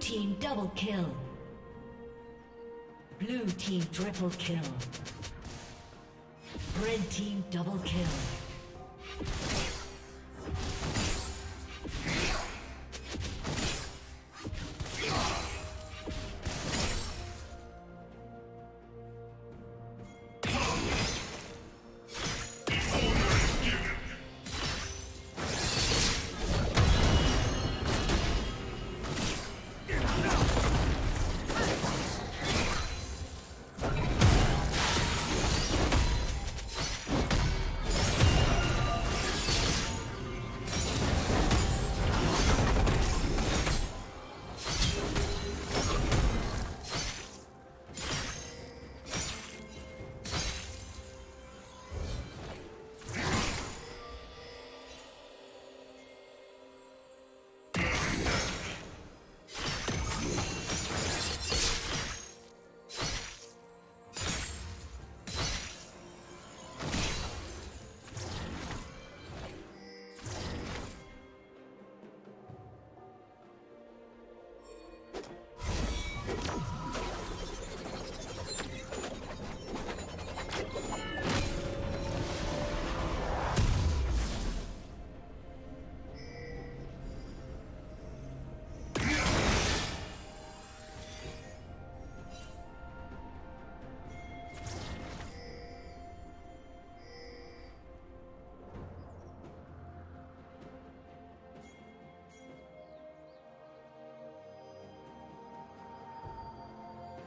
Blue team double kill. Blue team triple kill. Red team double kill.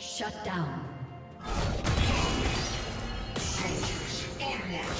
Shut down. Soldiers, onward!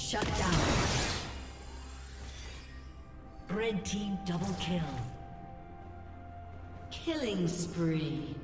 Shut down. Red team double kill. Killing spree.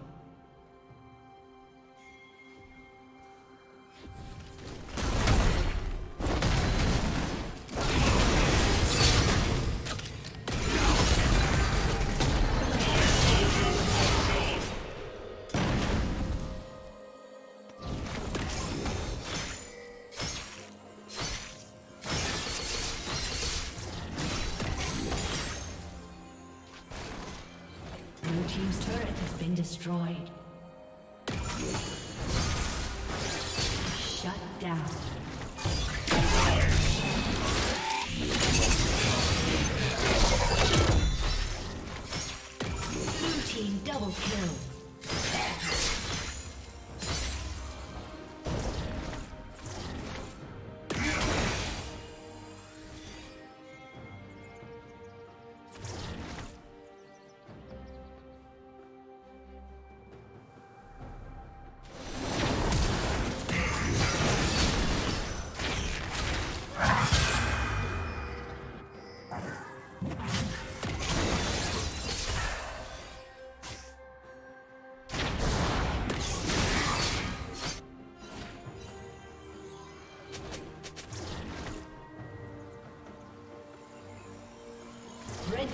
Team's turret has been destroyed. Shut down. Blue team double kill. Red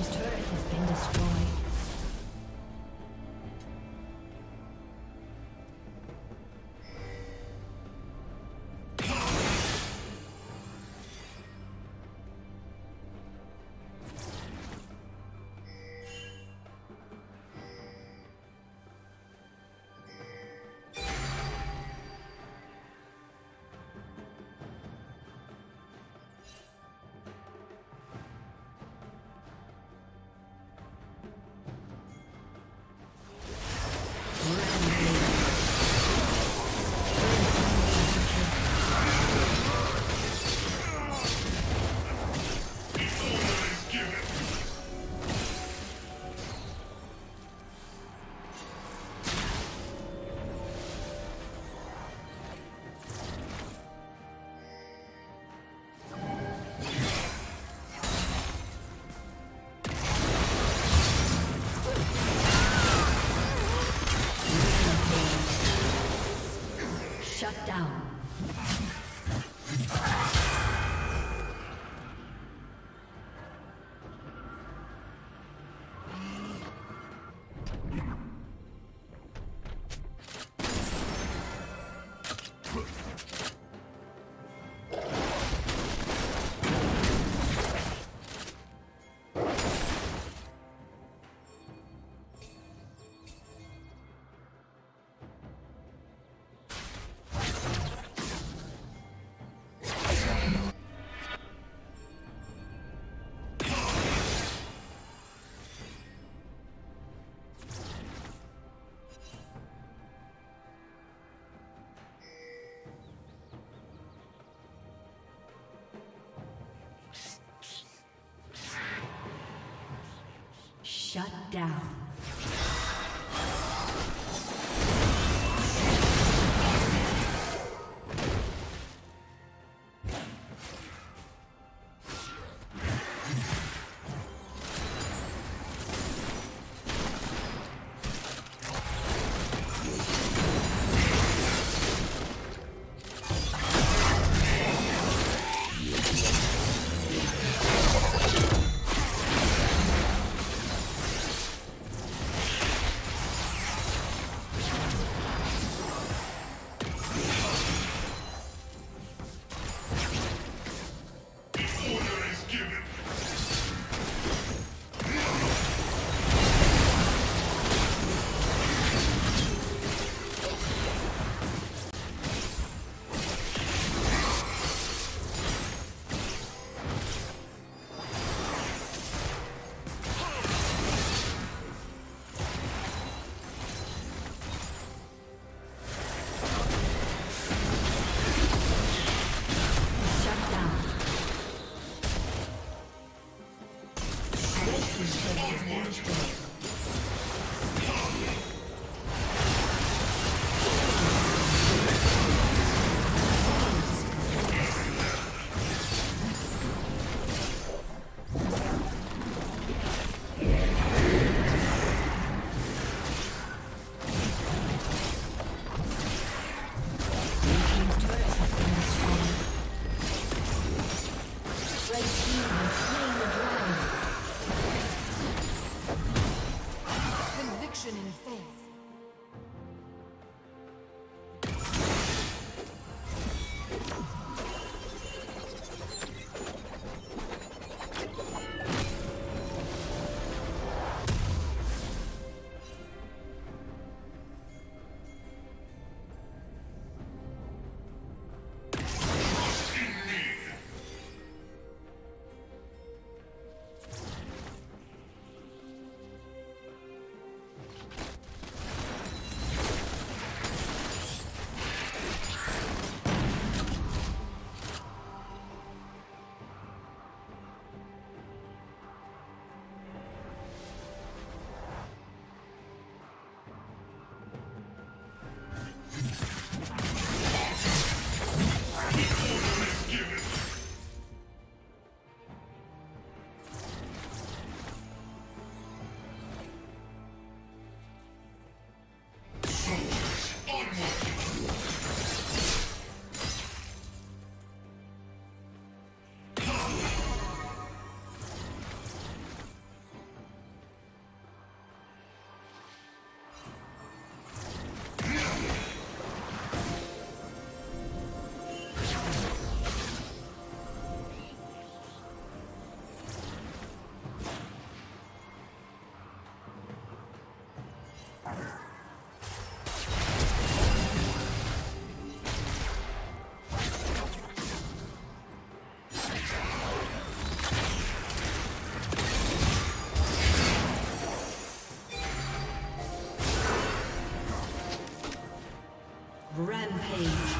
Destroyed. Shut down. Shut down. Rampage.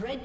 Red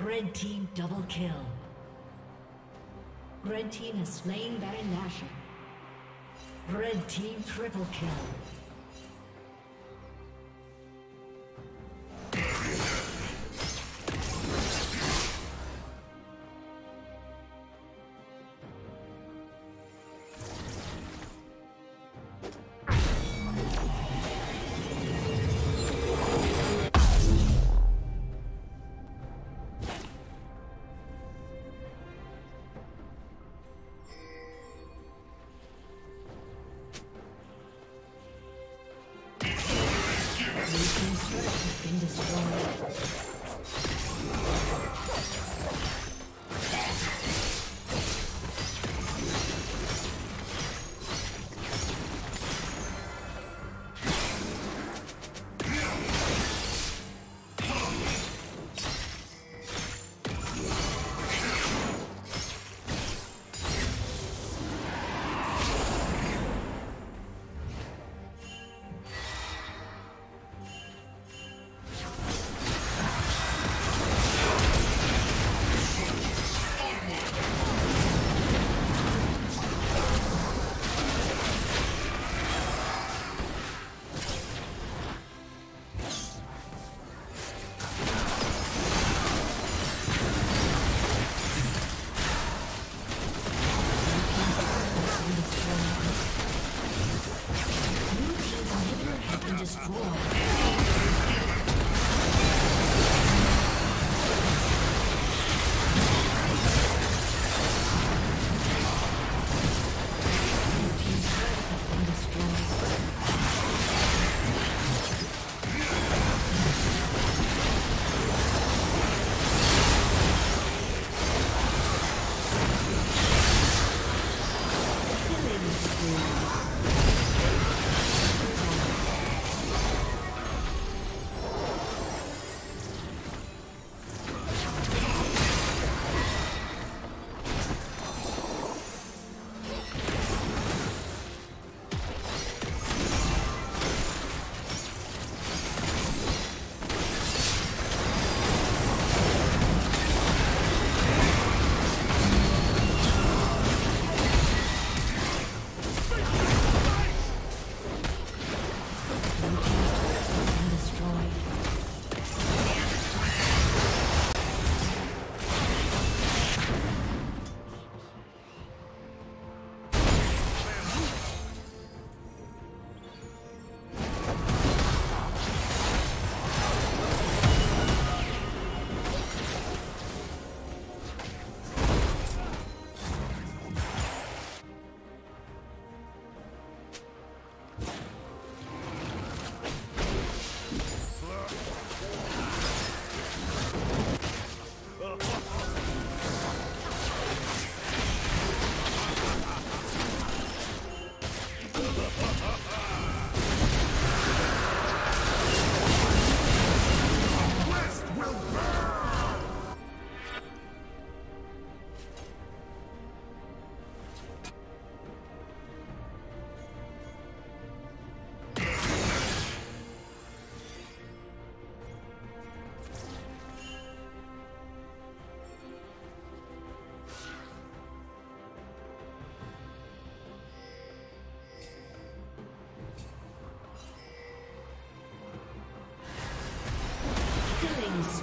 Red team double kill. Red team has slain Baron Nashor. Red team triple kill.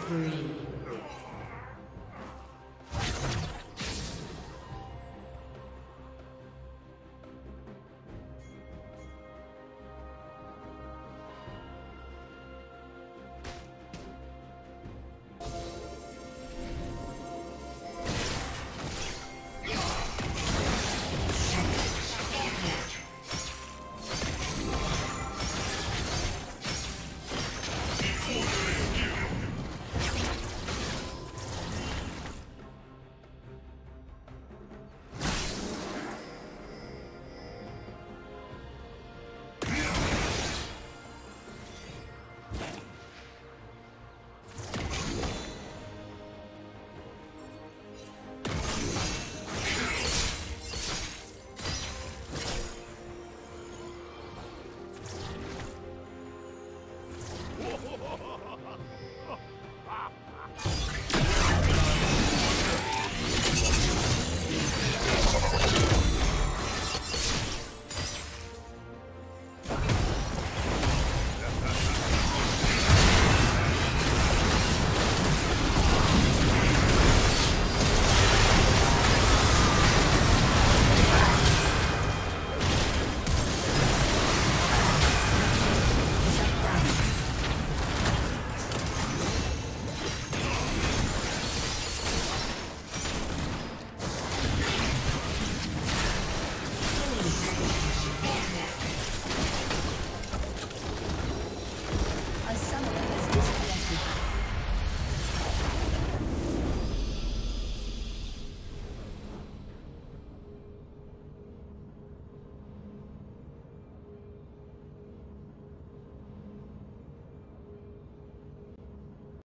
Three.